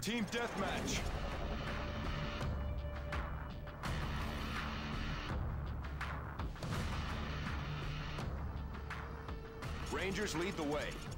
Team Deathmatch. Rangers lead the way.